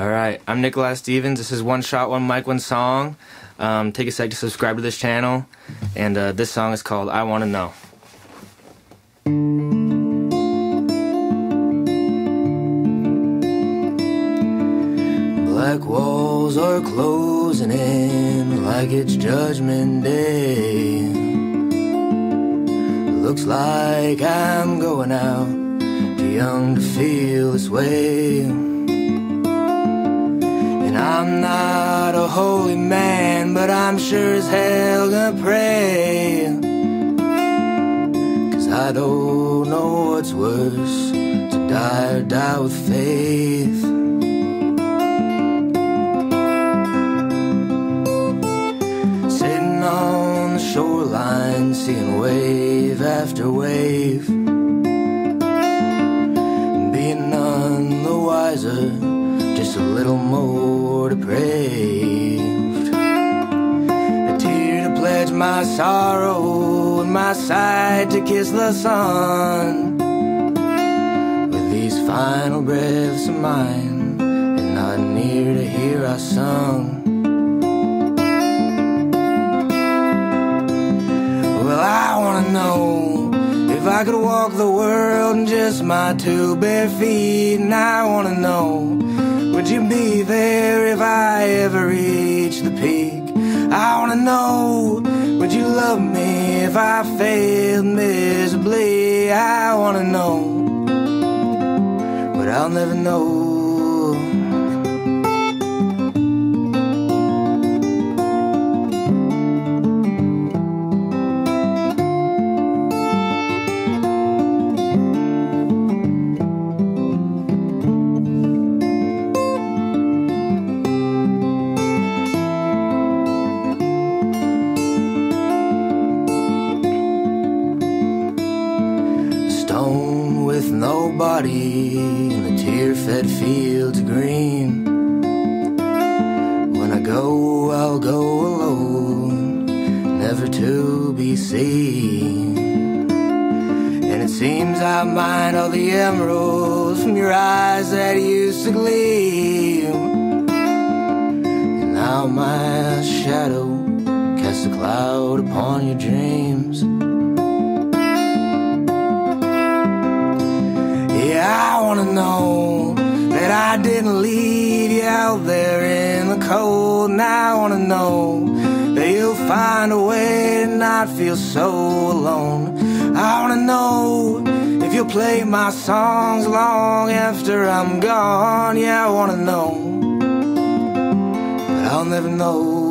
Alright, I'm Nikolai Stevens. This is One Shot, One Mic, One Song. Take a sec to subscribe to this channel. And this song is called I Wanna Know. Black walls are closing in like it's Judgment Day. Looks like I'm going out, too young to feel this way. And I'm not a holy man, but I'm sure as hell gonna pray, 'cause I don't know what's worse, to die or die with faith. Sitting on the shoreline, seeing wave after wave, being none the wiser, just a little more depraved. A tear to pledge my sorrow and my sight to kiss the sun, with these final breaths of mine, and not near to hear I sung. Well, I wanna know if I could walk the world in just my two bare feet, and I wanna know, would you be there if I ever reach the peak? I wanna know, would you love me if I failed miserably? I wanna know, but I'll never know. With no body in the tear-fed fields of green, when I go, I'll go alone, never to be seen. And it seems I mined all the emeralds from your eyes that used to gleam, and now my shadow casts a cloud upon your dreams. I wanna know that I didn't leave you out there in the cold, and I wanna know that you'll find a way to not feel so alone. I wanna know if you'll play my songs long after I'm gone. Yeah, I wanna know, but I'll never know.